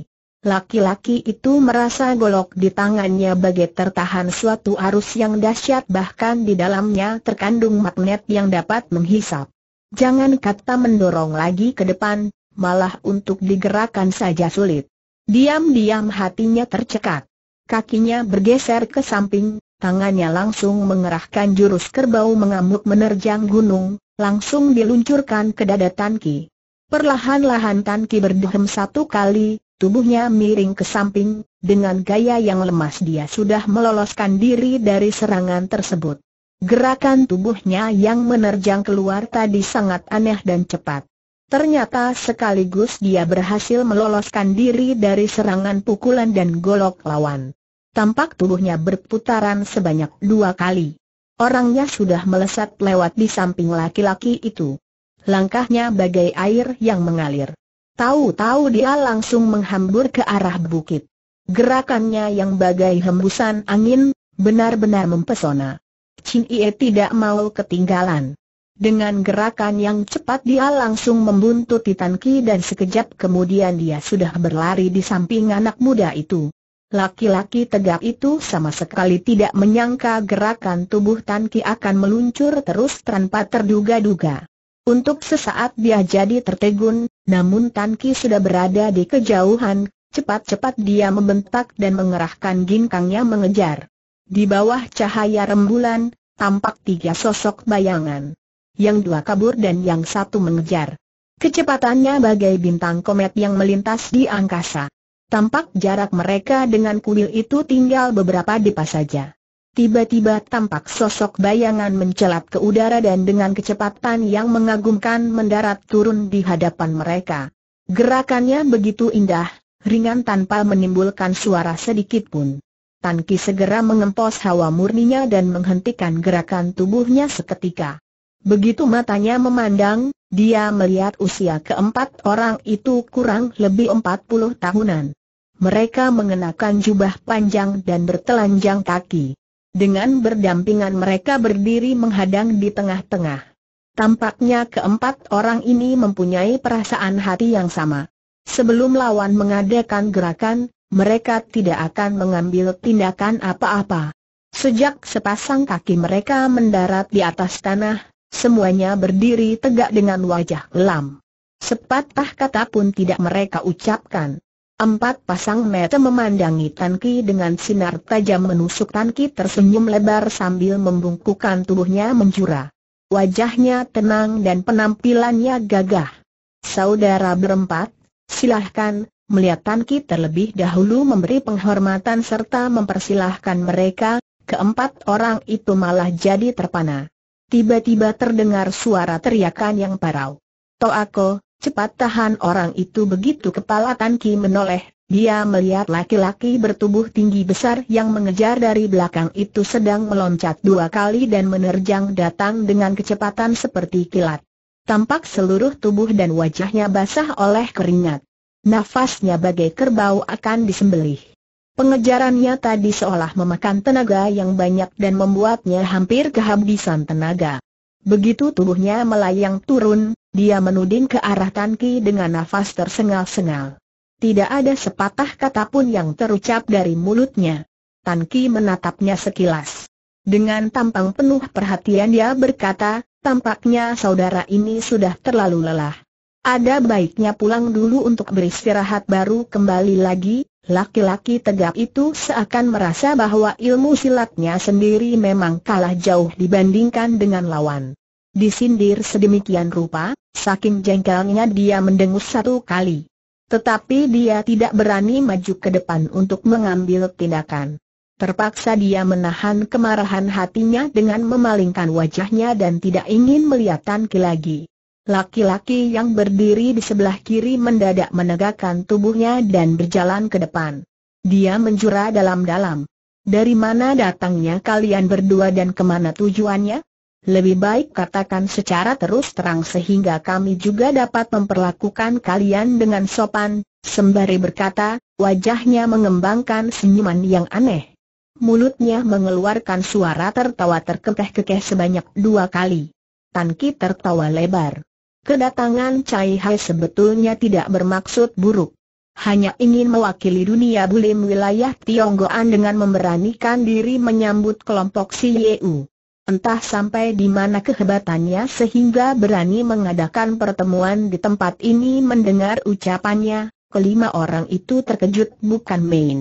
Laki-laki itu merasa golok di tangannya bagai tertahan suatu arus yang dahsyat, bahkan di dalamnya terkandung magnet yang dapat menghisap. Jangan kata mendorong lagi ke depan, malah untuk digerakkan saja sulit. Diam-diam hatinya tercekat. Kakinya bergeser ke samping, tangannya langsung mengerahkan jurus kerbau mengamuk menerjang gunung, langsung diluncurkan ke dada Tan Ki. Perlahan-lahan Tan Ki berdehem satu kali, tubuhnya miring ke samping, dengan gaya yang lemas dia sudah meloloskan diri dari serangan tersebut. Gerakan tubuhnya yang menerjang keluar tadi sangat aneh dan cepat. Ternyata sekaligus dia berhasil meloloskan diri dari serangan pukulan dan golok lawan. Tampak tubuhnya berputaran sebanyak dua kali. Orangnya sudah melesat lewat di samping laki-laki itu. Langkahnya bagai air yang mengalir. Tahu-tahu dia langsung menghambur ke arah bukit. Gerakannya yang bagai hembusan angin, benar-benar mempesona. Chin Ye tidak mau ketinggalan. Dengan gerakan yang cepat dia langsung membuntuti Tan Ki dan sekejap kemudian dia sudah berlari di samping anak muda itu. Laki-laki tegap itu sama sekali tidak menyangka gerakan tubuh Tan Ki akan meluncur terus tanpa terduga-duga. Untuk sesaat dia jadi tertegun, namun Tan Ki sudah berada di kejauhan. Cepat-cepat dia membentak dan mengerahkan ginkangnya mengejar. Di bawah cahaya rembulan, tampak tiga sosok bayangan. Yang dua kabur dan yang satu mengejar. Kecepatannya bagai bintang komet yang melintas di angkasa. Tampak jarak mereka dengan kuil itu tinggal beberapa depa saja. Tiba-tiba tampak sosok bayangan mencelat ke udara dan dengan kecepatan yang mengagumkan mendarat turun di hadapan mereka. Gerakannya begitu indah, ringan tanpa menimbulkan suara sedikit pun. Tan Ki segera mengempos hawa murninya dan menghentikan gerakan tubuhnya seketika. Begitu matanya memandang, dia melihat usia keempat orang itu kurang lebih empat puluh tahunan. Mereka mengenakan jubah panjang dan bertelanjang kaki. Dengan berdampingan mereka berdiri menghadang di tengah-tengah. Tampaknya keempat orang ini mempunyai perasaan hati yang sama. Sebelum lawan mengadakan gerakan, mereka tidak akan mengambil tindakan apa-apa. Sejak sepasang kaki mereka mendarat di atas tanah, semuanya berdiri tegak dengan wajah kelam. Sepatah kata pun tidak mereka ucapkan. Empat pasang mata memandangi Tan Ki dengan sinar tajam menusuk. Tan Ki tersenyum lebar sambil membungkukkan tubuhnya menjura. wajahnya tenang dan penampilannya gagah. "Saudara berempat, silahkan." Melihat Tan Ki terlebih dahulu memberi penghormatan serta mempersilahkan mereka, keempat orang itu malah jadi terpana. Tiba-tiba terdengar suara teriakan yang parau. "Toako, cepat tahan orang itu!" Begitu kepala Tan Ki menoleh, dia melihat laki-laki bertubuh tinggi besar yang mengejar dari belakang itu sedang meloncat dua kali dan menerjang datang dengan kecepatan seperti kilat. Tampak seluruh tubuh dan wajahnya basah oleh keringat. Nafasnya bagai kerbau akan disembelih. Pengejarannya tadi seolah memakan tenaga yang banyak dan membuatnya hampir kehabisan tenaga. Begitu tubuhnya melayang turun, dia menuding ke arah Tan Ki dengan nafas tersengal-sengal. Tidak ada sepatah kata pun yang terucap dari mulutnya. Tan Ki menatapnya sekilas. Dengan tampang penuh perhatian dia berkata, "Tampaknya saudara ini sudah terlalu lelah. Ada baiknya pulang dulu untuk beristirahat baru kembali lagi." Laki-laki tegap itu seakan merasa bahwa ilmu silatnya sendiri memang kalah jauh dibandingkan dengan lawan. Disindir sedemikian rupa, saking jengkelnya dia mendengus satu kali. Tetapi dia tidak berani maju ke depan untuk mengambil tindakan. Terpaksa dia menahan kemarahan hatinya dengan memalingkan wajahnya dan tidak ingin melihat Tan Ki lagi. Laki-laki yang berdiri di sebelah kiri mendadak menegakkan tubuhnya dan berjalan ke depan. Dia menjura dalam-dalam. "Dari mana datangnya kalian berdua dan kemana tujuannya? Lebih baik katakan secara terus terang sehingga kami juga dapat memperlakukan kalian dengan sopan." Sembari berkata, wajahnya mengembangkan senyuman yang aneh. Mulutnya mengeluarkan suara tertawa terkekeh-kekeh sebanyak dua kali. Tan Ki tertawa lebar. Kedatangan Cai Hai sebetulnya tidak bermaksud buruk. Hanya ingin mewakili dunia bulim wilayah Tionggoan dengan memberanikan diri menyambut kelompok C I E U. Entah sampai di mana kehebatannya sehingga berani mengadakan pertemuan di tempat ini. Mendengar ucapannya, kelima orang itu terkejut bukan main.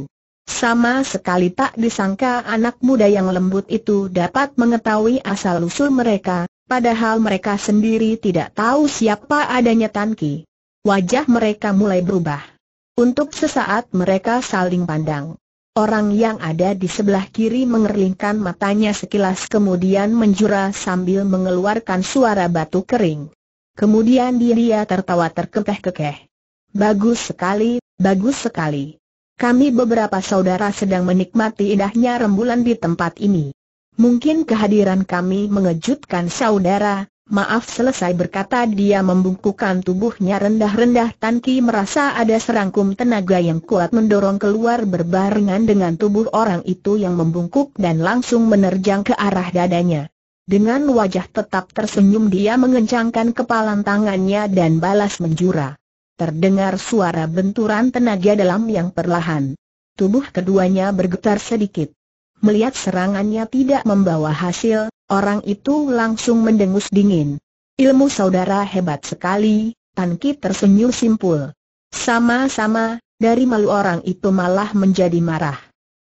Sama sekali tak disangka anak muda yang lembut itu dapat mengetahui asal-usul mereka, padahal mereka sendiri tidak tahu siapa adanya Tan Ki. Wajah mereka mulai berubah. Untuk sesaat mereka saling pandang. Orang yang ada di sebelah kiri mengerlingkan matanya sekilas kemudian menjura sambil mengeluarkan suara batu kering. Kemudian dia tertawa terkekeh-kekeh. "Bagus sekali, bagus sekali. Kami beberapa saudara sedang menikmati indahnya rembulan di tempat ini. Mungkin kehadiran kami mengejutkan saudara, maaf." Selesai berkata dia membungkukkan tubuhnya rendah-rendah. Tan Ki merasa ada serangkum tenaga yang kuat mendorong keluar berbarengan dengan tubuh orang itu yang membungkuk dan langsung menerjang ke arah dadanya. Dengan wajah tetap tersenyum dia mengencangkan kepalan tangannya dan balas menjura. Terdengar suara benturan tenaga dalam yang perlahan. Tubuh keduanya bergetar sedikit. Melihat serangannya tidak membawa hasil, orang itu langsung mendengus dingin. "Ilmu saudara hebat sekali," Tan Ki tersenyum simpul. "Sama-sama." Dari malu orang itu malah menjadi marah.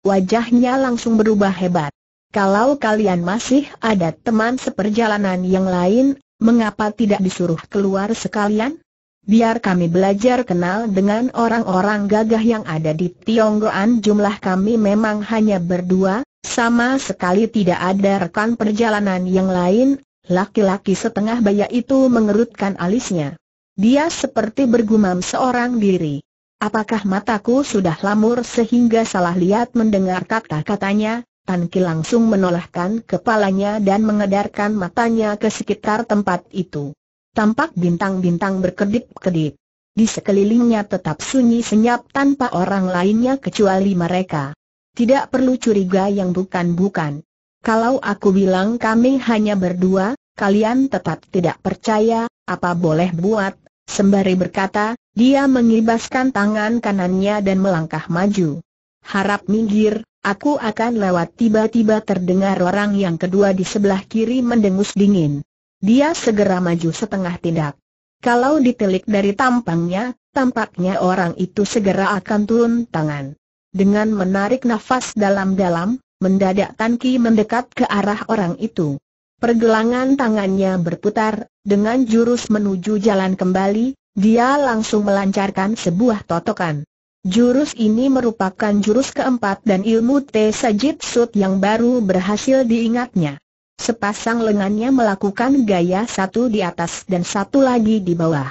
Wajahnya langsung berubah hebat. "Kalau kalian masih ada teman seperjalanan yang lain, mengapa tidak disuruh keluar sekalian? Biar kami belajar kenal dengan orang-orang gagah yang ada di Tionggoan. Jumlah kami memang hanya berdua. Sama sekali tidak ada rekan perjalanan yang lain." Laki-laki setengah baya itu mengerutkan alisnya. Dia seperti bergumam seorang diri. "Apakah mataku sudah lamur sehingga salah lihat?" Mendengar kata-katanya, Tan Ki langsung menolakkan kepalanya dan mengedarkan matanya ke sekitar tempat itu. Tampak bintang-bintang berkedip-kedip. Di sekelilingnya tetap sunyi senyap tanpa orang lainnya kecuali mereka. "Tidak perlu curiga yang bukan-bukan. Kalau aku bilang kami hanya berdua, kalian tetap tidak percaya, apa boleh buat." Sembari berkata, dia mengibaskan tangan kanannya dan melangkah maju. "Harap minggir, aku akan lewat." Tiba-tiba terdengar orang yang kedua di sebelah kiri mendengus dingin. Dia segera maju setengah tindak. Kalau ditilik dari tampangnya, tampaknya orang itu segera akan turun tangan. Dengan menarik nafas dalam-dalam, mendadak Tan Ki mendekat ke arah orang itu. Pergelangan tangannya berputar, dengan jurus menuju jalan kembali, dia langsung melancarkan sebuah totokan. Jurus ini merupakan jurus keempat dan ilmu Teisajutsu yang baru berhasil diingatnya. Sepasang lengannya melakukan gaya satu di atas dan satu lagi di bawah.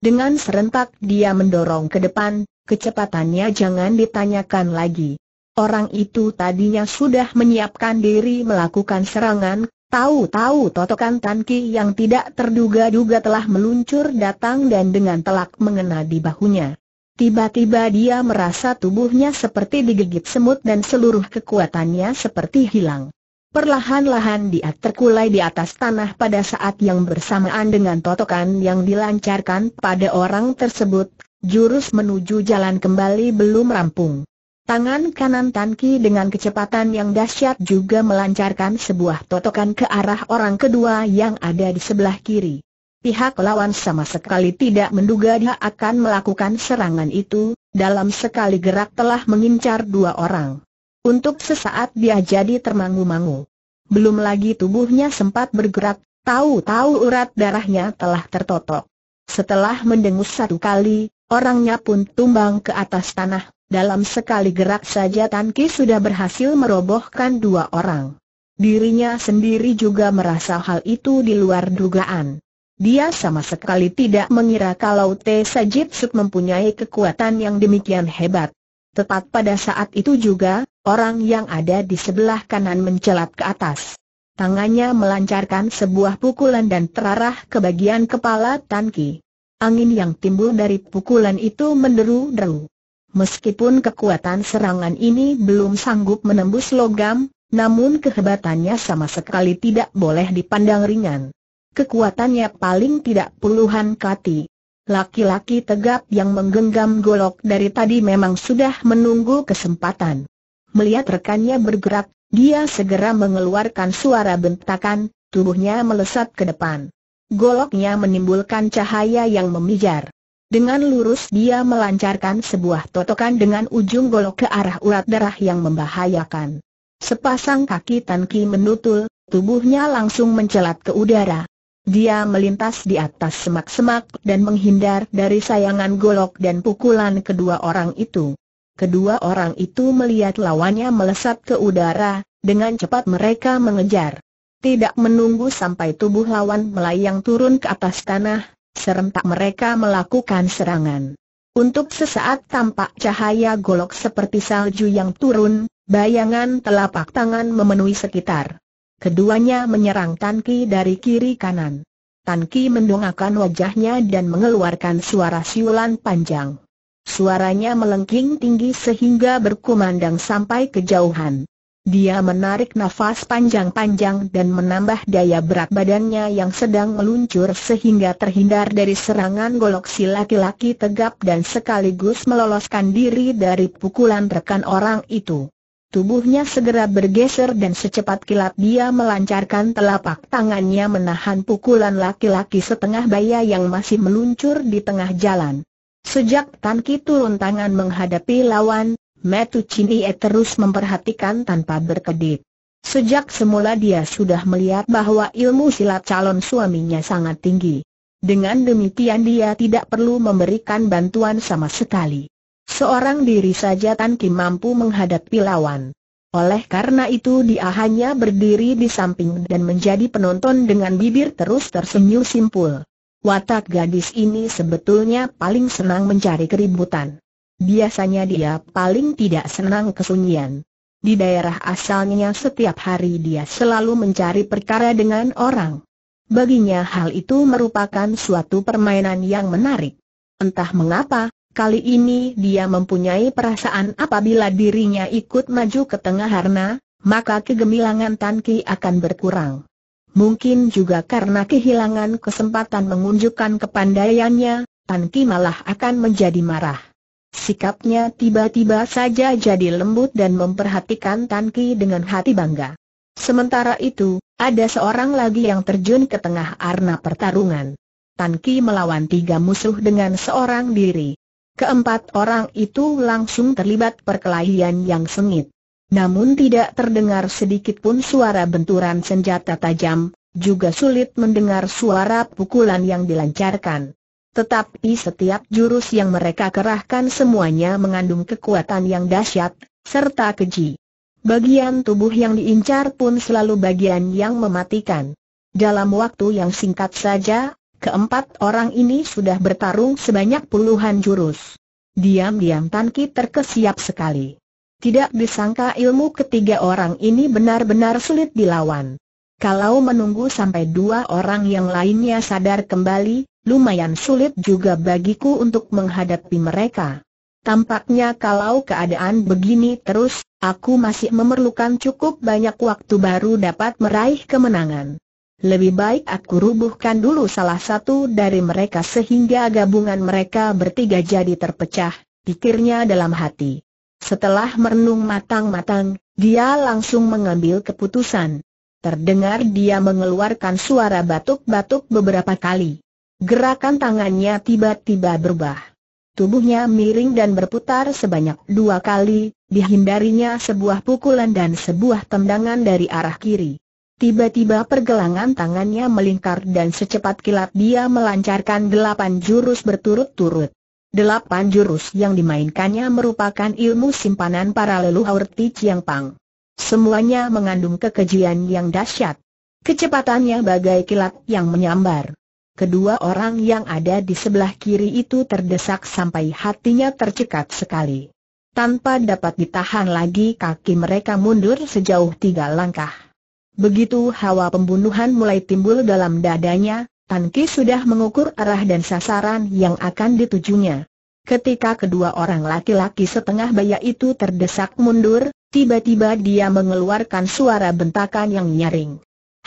Dengan serentak dia mendorong ke depan, kecepatannya jangan ditanyakan lagi. Orang itu tadinya sudah menyiapkan diri melakukan serangan, tahu-tahu totokan Tan Ki yang tidak terduga-duga telah meluncur datang dan dengan telak mengena di bahunya. Tiba-tiba dia merasa tubuhnya seperti digigit semut dan seluruh kekuatannya seperti hilang. Perlahan-lahan dia terkulai di atas tanah pada saat yang bersamaan dengan totokan yang dilancarkan pada orang tersebut, jurus menuju jalan kembali belum rampung. Tangan kanan Tan Ki dengan kecepatan yang dahsyat juga melancarkan sebuah totokan ke arah orang kedua yang ada di sebelah kiri. Pihak lawan sama sekali tidak menduga dia akan melakukan serangan itu, dalam sekali gerak telah mengincar dua orang. Untuk sesaat dia jadi termangu-mangu. Belum lagi tubuhnya sempat bergerak, tahu-tahu urat darahnya telah tertotok. Setelah mendengus satu kali, orangnya pun tumbang ke atas tanah. Dalam sekali gerak saja Tan Ki sudah berhasil merobohkan dua orang. Dirinya sendiri juga merasa hal itu di luar dugaan. Dia sama sekali tidak mengira kalau Teisajutsu mempunyai kekuatan yang demikian hebat. Tepat pada saat itu juga, orang yang ada di sebelah kanan mencelat ke atas. Tangannya melancarkan sebuah pukulan dan terarah ke bagian kepala Tan Ki. Angin yang timbul dari pukulan itu menderu-deru. Meskipun kekuatan serangan ini belum sanggup menembus logam, namun kehebatannya sama sekali tidak boleh dipandang ringan. Kekuatannya paling tidak puluhan kati. Laki-laki tegap yang menggenggam golok dari tadi memang sudah menunggu kesempatan. Melihat rekannya bergerak, dia segera mengeluarkan suara bentakan, tubuhnya melesat ke depan. Goloknya menimbulkan cahaya yang memijar. Dengan lurus dia melancarkan sebuah totokan dengan ujung golok ke arah urat darah yang membahayakan. Sepasang kaki Tan Ki menutul, tubuhnya langsung mencelat ke udara. Dia melintas di atas semak-semak dan menghindar dari sayangan golok dan pukulan kedua orang itu. Kedua orang itu melihat lawannya melesat ke udara, dengan cepat mereka mengejar. Tidak menunggu sampai tubuh lawan melayang turun ke atas tanah, serentak mereka melakukan serangan. Untuk sesaat tampak cahaya golok seperti salju yang turun, bayangan telapak tangan memenuhi sekitar. Keduanya menyerang Tan Ki dari kiri kanan. Tan Ki mendongakkan wajahnya dan mengeluarkan suara siulan panjang. Suaranya melengking tinggi sehingga berkumandang sampai kejauhan. Dia menarik nafas panjang-panjang dan menambah daya berat badannya yang sedang meluncur sehingga terhindar dari serangan golok si laki-laki tegap dan sekaligus meloloskan diri dari pukulan rekan orang itu. Tubuhnya segera bergeser dan secepat kilat dia melancarkan telapak tangannya menahan pukulan laki-laki setengah baya yang masih meluncur di tengah jalan. Sejak Tan Ki turun tangan menghadapi lawan, Metu Cini terus memperhatikan tanpa berkedip. Sejak semula dia sudah melihat bahwa ilmu silat calon suaminya sangat tinggi. Dengan demikian dia tidak perlu memberikan bantuan sama sekali. Seorang diri saja Tan Ki mampu menghadapi lawan. Oleh karena itu dia hanya berdiri di samping dan menjadi penonton dengan bibir terus tersenyum simpul. Watak gadis ini sebetulnya paling senang mencari keributan. Biasanya dia paling tidak senang kesunyian. Di daerah asalnya setiap hari dia selalu mencari perkara dengan orang. Baginya hal itu merupakan suatu permainan yang menarik. Entah mengapa, kali ini dia mempunyai perasaan apabila dirinya ikut maju ke tengah harna, maka kegemilangan Tan Ki akan berkurang. Mungkin juga karena kehilangan kesempatan menunjukkan kepandaiannya, Tan Ki malah akan menjadi marah. Sikapnya tiba-tiba saja jadi lembut dan memperhatikan Tan Ki dengan hati bangga. Sementara itu, ada seorang lagi yang terjun ke tengah arena pertarungan. Tan Ki melawan tiga musuh dengan seorang diri. Keempat orang itu langsung terlibat perkelahian yang sengit. Namun tidak terdengar sedikit pun suara benturan senjata tajam, juga sulit mendengar suara pukulan yang dilancarkan. Tetapi setiap jurus yang mereka kerahkan semuanya mengandung kekuatan yang dahsyat, serta keji. Bagian tubuh yang diincar pun selalu bagian yang mematikan. Dalam waktu yang singkat saja, keempat orang ini sudah bertarung sebanyak puluhan jurus. Diam-diam Tan Ki terkesiap sekali. Tidak disangka ilmu ketiga orang ini benar-benar sulit dilawan. Kalau menunggu sampai dua orang yang lainnya sadar kembali, lumayan sulit juga bagiku untuk menghadapi mereka. Tampaknya kalau keadaan begini terus, aku masih memerlukan cukup banyak waktu baru dapat meraih kemenangan. Lebih baik aku rubuhkan dulu salah satu dari mereka sehingga gabungan mereka bertiga jadi terpecah, pikirnya dalam hati. Setelah merenung matang-matang, dia langsung mengambil keputusan. Terdengar dia mengeluarkan suara batuk-batuk beberapa kali. Gerakan tangannya tiba-tiba berubah. Tubuhnya miring dan berputar sebanyak dua kali, dihindarinya sebuah pukulan dan sebuah tendangan dari arah kiri. Tiba-tiba pergelangan tangannya melingkar dan secepat kilat dia melancarkan delapan jurus berturut-turut. Delapan jurus yang dimainkannya merupakan ilmu simpanan para leluhur Ti Ciang Pang. Semuanya mengandung kekejian yang dahsyat. Kecepatannya bagai kilat yang menyambar. Kedua orang yang ada di sebelah kiri itu terdesak sampai hatinya tercekat sekali. Tanpa dapat ditahan lagi kaki mereka mundur sejauh tiga langkah. Begitu hawa pembunuhan mulai timbul dalam dadanya, Tan Ki sudah mengukur arah dan sasaran yang akan ditujunya. Ketika kedua orang laki-laki setengah baya itu terdesak mundur, tiba-tiba dia mengeluarkan suara bentakan yang nyaring.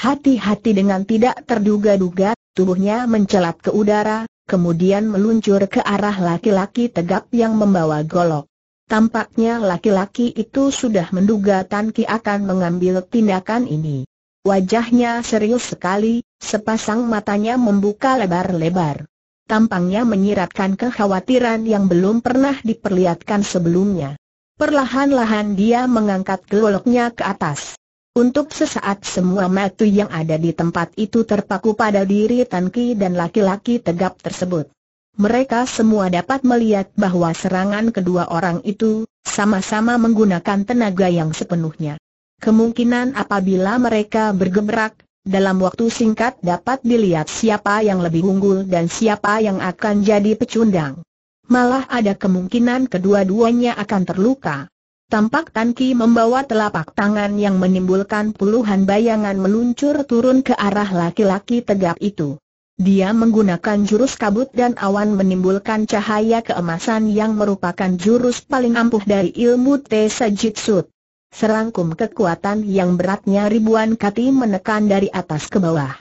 Hati-hati dengan tidak terduga-duga. Tubuhnya mencelat ke udara, kemudian meluncur ke arah laki-laki tegap yang membawa golok. Tampaknya laki-laki itu sudah menduga Tan Ki akan mengambil tindakan ini. Wajahnya serius sekali, sepasang matanya membuka lebar-lebar. Tampangnya menyiratkan kekhawatiran yang belum pernah diperlihatkan sebelumnya. Perlahan-lahan dia mengangkat goloknya ke atas. Untuk sesaat semua mata yang ada di tempat itu terpaku pada diri Tan Ki dan laki-laki tegap tersebut. Mereka semua dapat melihat bahwa serangan kedua orang itu sama-sama menggunakan tenaga yang sepenuhnya. Kemungkinan apabila mereka bergerak, dalam waktu singkat dapat dilihat siapa yang lebih unggul dan siapa yang akan jadi pecundang. Malah ada kemungkinan kedua-duanya akan terluka. Tampak Tan Ki membawa telapak tangan yang menimbulkan puluhan bayangan meluncur turun ke arah laki-laki tegap itu. Dia menggunakan jurus kabut dan awan menimbulkan cahaya keemasan yang merupakan jurus paling ampuh dari ilmu Teisajutsu. Serangkum kekuatan yang beratnya ribuan kati menekan dari atas ke bawah.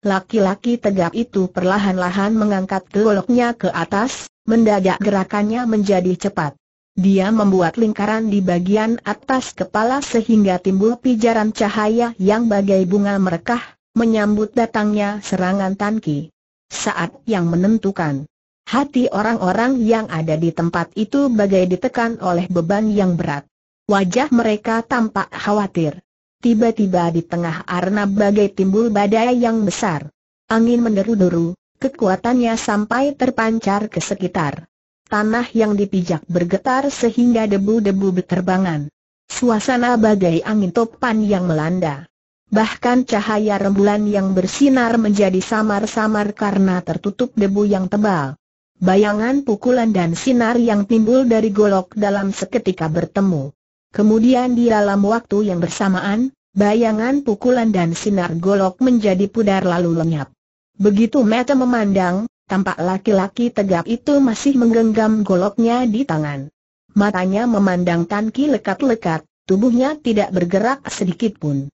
Laki-laki tegap itu perlahan-lahan mengangkat goloknya ke atas, mendadak gerakannya menjadi cepat. Dia membuat lingkaran di bagian atas kepala sehingga timbul pijaran cahaya yang bagai bunga merkah, menyambut datangnya serangan Tan Ki. Saat yang menentukan, hati orang-orang yang ada di tempat itu bagai ditekan oleh beban yang berat. Wajah mereka tampak khawatir. Tiba-tiba di tengah arena bagai timbul badai yang besar. Angin menderu-deru, kekuatannya sampai terpancar ke sekitar. Tanah yang dipijak bergetar sehingga debu-debu berterbangan. Suasana bagai angin topan yang melanda. Bahkan cahaya rembulan yang bersinar menjadi samar-samar karena tertutup debu yang tebal. Bayangan pukulan dan sinar yang timbul dari golok dalam seketika bertemu. Kemudian di dalam waktu yang bersamaan, bayangan pukulan dan sinar golok menjadi pudar lalu lenyap. Begitu mata memandang, tampak laki-laki tegap itu masih menggenggam goloknya di tangan. Matanya memandang Tan Ki lekat-lekat, tubuhnya tidak bergerak sedikit pun.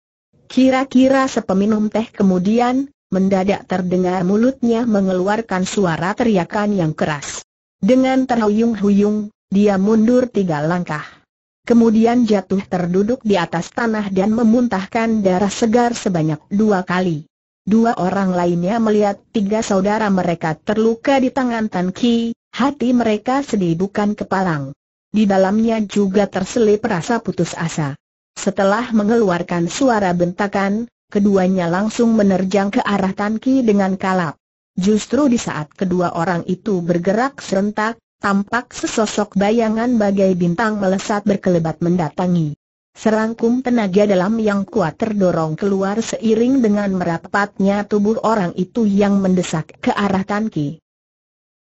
Kira-kira sepeminum teh kemudian, mendadak terdengar mulutnya mengeluarkan suara teriakan yang keras. Dengan terhuyung-huyung, dia mundur tiga langkah. Kemudian jatuh terduduk di atas tanah dan memuntahkan darah segar sebanyak dua kali. Dua orang lainnya melihat tiga saudara mereka terluka di tangan Tan Ki, hati mereka sedih bukan kepalang. Di dalamnya juga terselip rasa putus asa. Setelah mengeluarkan suara bentakan, keduanya langsung menerjang ke arah Tan Ki dengan kalap. Justru di saat kedua orang itu bergerak serentak, tampak sesosok bayangan bagai bintang melesat berkelebat mendatangi. Serangkum tenaga dalam yang kuat terdorong keluar seiring dengan merapatnya tubuh orang itu yang mendesak ke arah Tan Ki.